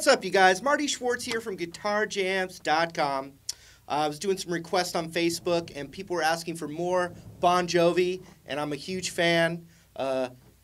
What's up, you guys? Marty Schwartz here from guitarjams.com. I was doing some requests on Facebook, and people were asking for more Bon Jovi, and I'm a huge fan.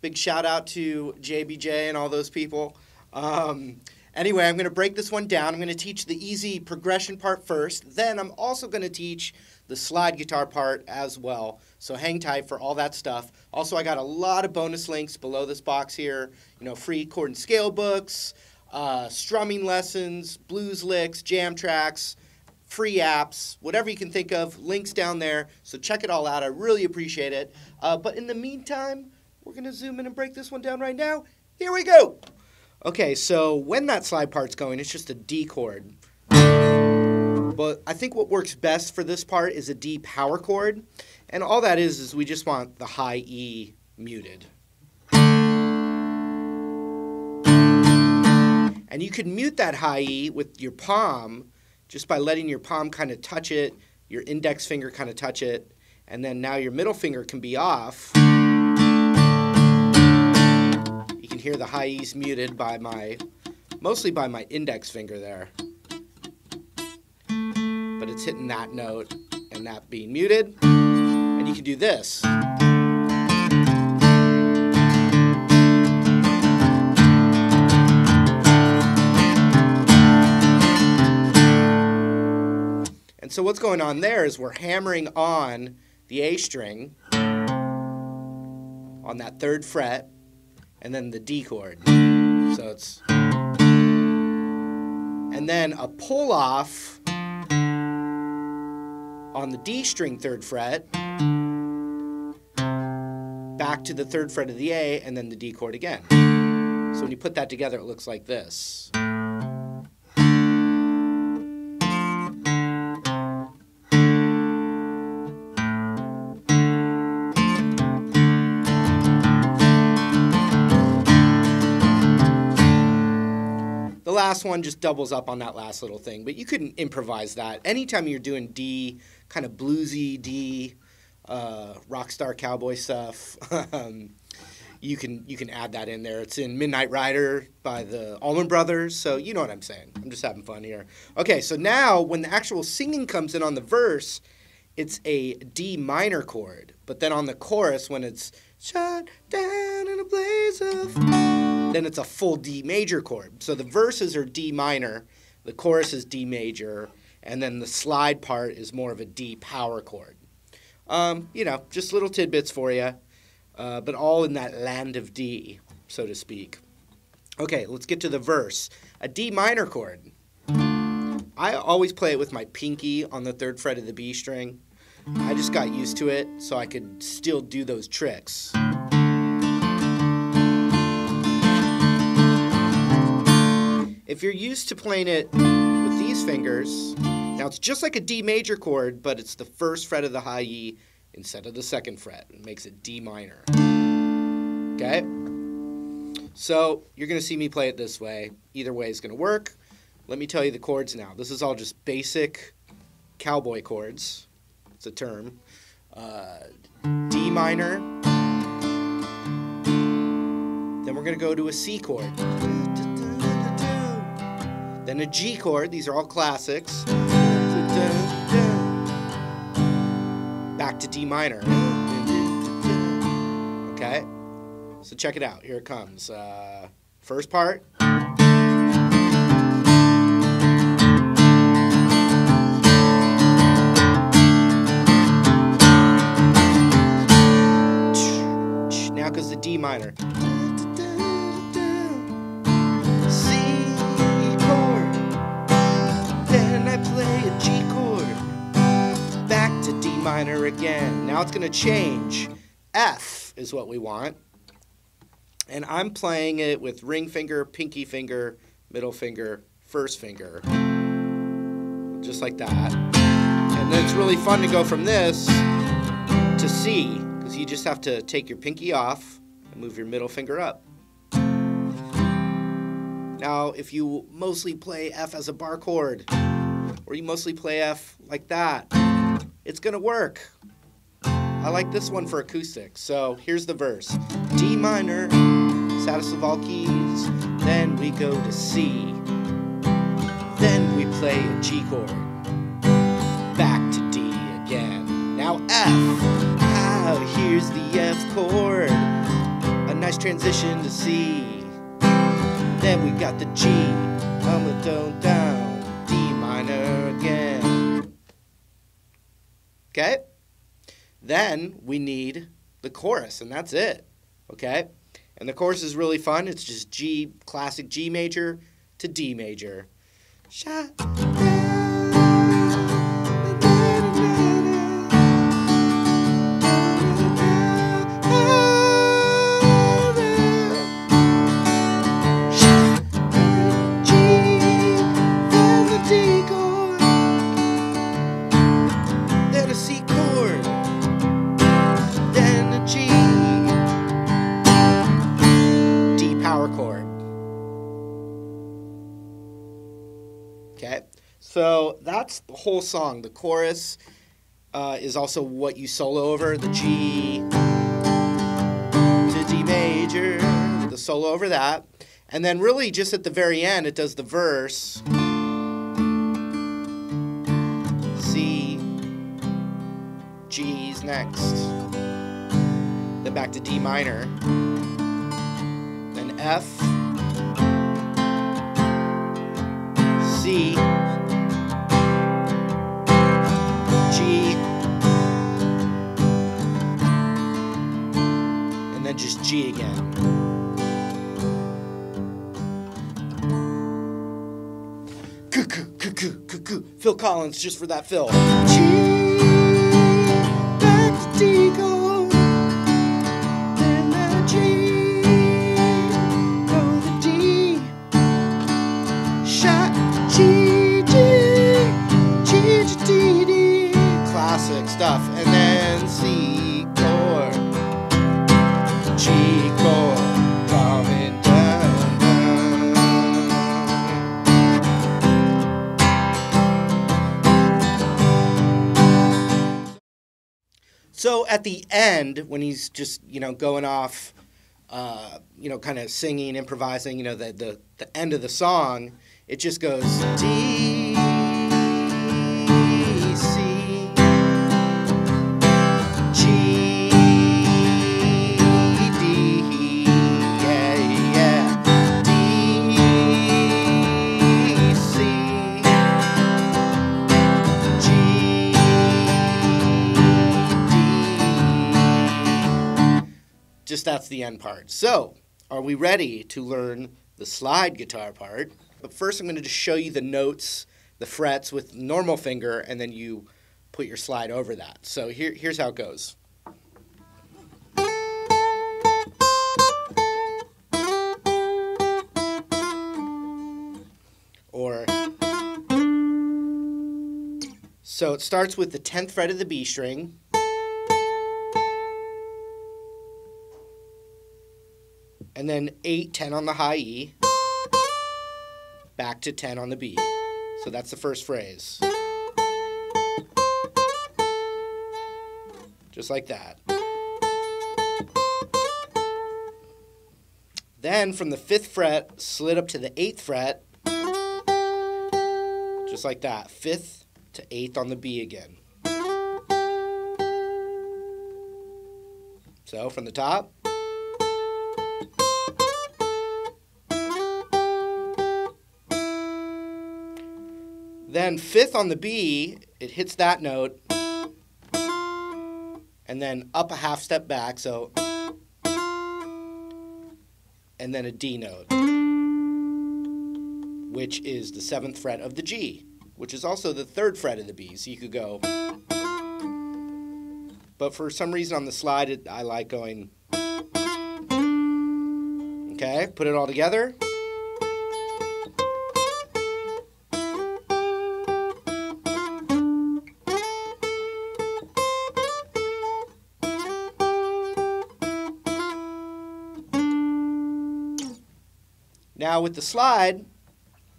Big shout-out to JBJ and all those people. Anyway, I'm going to break this one down. I'm going to teach the easy progression part first. Then I'm also going to teach the slide guitar part as well. So hang tight for all that stuff. Also, I got a lot of bonus links below this box here. You know, free chord and scale books, strumming lessons, blues licks, jam tracks, free apps, whatever you can think of, links down there. So check it all out. I really appreciate it. But in the meantime, we're going to zoom in and break this one down right now. Here we go. Okay, so when that slide part's going, it's just a D chord. But I think what works best for this part is a D power chord. And all that is we just want the high E muted. And you could mute that high E with your palm just by letting your palm kind of touch it, your index finger kind of touch it, and then now your middle finger can be off. You can hear the high E's muted by mostly by my index finger there. But it's hitting that note and that being muted. And you can do this. And so what's going on there is we're hammering on the A string on that third fret and then the D chord. So it's... And then a pull off on the D string third fret back to the third fret of the A and then the D chord again. So when you put that together, it looks like this. Last one just doubles up on that last little thing, but you couldn't improvise that. Anytime you're doing D, kind of bluesy D, rockstar cowboy stuff, you can add that in there. It's in Midnight Rider by the Allman Brothers, so you know what I'm saying. I'm just having fun here. Okay, so now when the actual singing comes in on the verse, it's a D minor chord, but then on the chorus when it's shut down in a blaze of... Then it's a full D major chord. So the verses are D minor, the chorus is D major, and then the slide part is more of a D power chord. You know, just little tidbits for you, but all in that land of D, so to speak. Okay, let's get to the verse. A D minor chord. I always play it with my pinky on the third fret of the B string. I just got used to it, so I could still do those tricks. If you're used to playing it with these fingers, now it's just like a D major chord, but it's the first fret of the high E instead of the second fret. It makes it D minor. Okay? So you're going to see me play it this way. Either way is going to work. Let me tell you the chords now. This is all just basic cowboy chords. It's a term. D minor. Then we're going to go to a C chord. Then a G chord, these are all classics. Back to D minor. Okay, so check it out, here it comes. First part. Now goes the D minor. Minor again. Now it's going to change. F is what we want. And I'm playing it with ring finger, pinky finger, middle finger, first finger. Just like that. And then it's really fun to go from this to C, because you just have to take your pinky off and move your middle finger up. Now, if you mostly play F as a bar chord, or you mostly play F like that, it's gonna work. I like this one for acoustic. So here's the verse. D minor, saddest of all keys, then we go to C. play a G chord. Back to D again. Now F. Oh, here's the F chord. A nice transition to C. Then we got the G. Don't down. D minor again. Okay? Then we need the chorus, and that's it. Okay? And the chorus is really fun. It's just G, classic G major to D major. Shut Okay, so that's the whole song. The chorus is also what you solo over, the G to D major, the solo over that. And then really just at the very end, it does the verse, C, G's next, then back to D minor, then F, G, and then just G again. Cuckoo, cuckoo, cuckoo. Phil Collins, just for that fill. G, back to D go, then the G, go the D, shot. G, G, G, G, D, D. Classic stuff. And then C chord, G chord, coming down. So at the end, when he's just, you know, going off, you know, kind of singing, improvising, you know, the end of the song, it just goes D, C, G, D, yeah, yeah, D, C, G, D. Just that's the end part. So, are we ready to learn the slide guitar part? But first I'm going to just show you the notes, the frets with normal finger, and then you put your slide over that. So here's how it goes. Or, so it starts with the 10th fret of the B string. And then 8, 10 on the high E. Back to 10 on the B. So that's the first phrase. Just like that. Then from the 5th fret, slid up to the 8th fret. Just like that. 5th to 8th on the B again. So from the top. Then 5th on the B, it hits that note, and then up a half step back, so, and then a D note, which is the 7th fret of the G, which is also the 3rd fret of the B, so you could go, but for some reason on the slide, I like going, okay, put it all together. Now with the slide,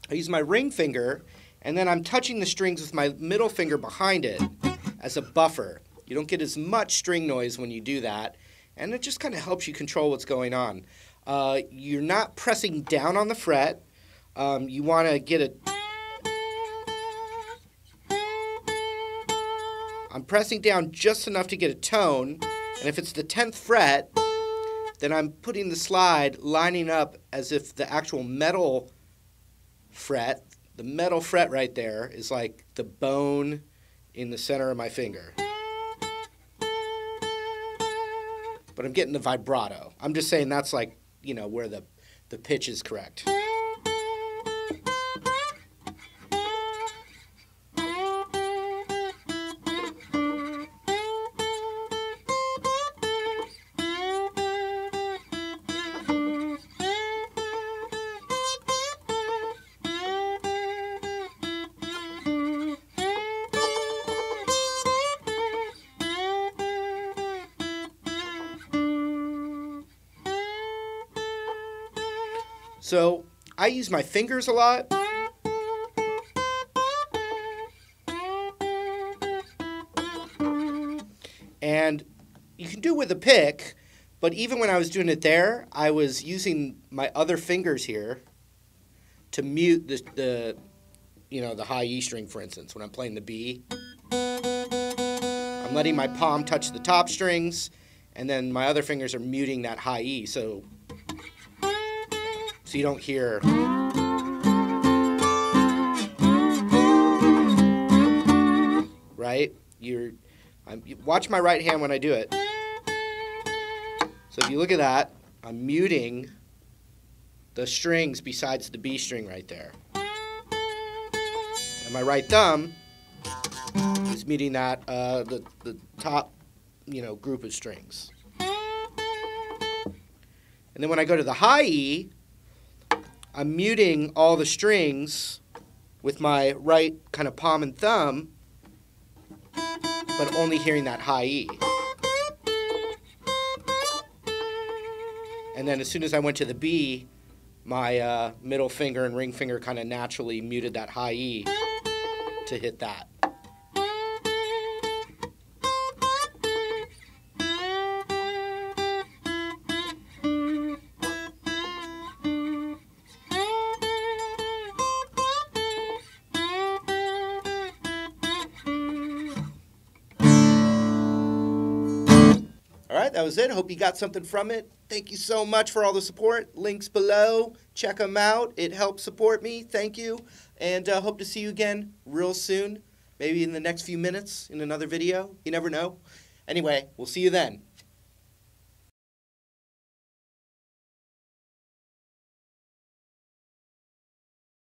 I use my ring finger, and then I'm touching the strings with my middle finger behind it as a buffer. You don't get as much string noise when you do that, and it just kind of helps you control what's going on. You're not pressing down on the fret. You want to get a I'm pressing down just enough to get a tone, and if it's the 10th fret, then I'm putting the slide lining up as if the actual metal fret, the metal fret right there, is like the bone in the center of my finger. But I'm getting the vibrato. I'm just saying that's like, you know, where the pitch is correct. So I use my fingers a lot. And you can do it with a pick, but even when I was doing it there, I was using my other fingers here to mute the you know, the high E string, for instance, when I'm playing the B. I'm letting my palm touch the top strings, and then my other fingers are muting that high E, so you don't hear. Right? You watch my right hand when I do it. So if you look at that, I'm muting the strings besides the B string right there. And my right thumb is muting that, the top, you know, group of strings. And then when I go to the high E, I'm muting all the strings with my right kind of palm and thumb, but only hearing that high E. And then as soon as I went to the B, my middle finger and ring finger kind of naturally muted that high E to hit that. That was it. Hope you got something from it. Thank you so much for all the support. Links below. Check them out. It helps support me. Thank you. And hope to see you again real soon. Maybe in the next few minutes in another video. You never know. Anyway, we'll see you then.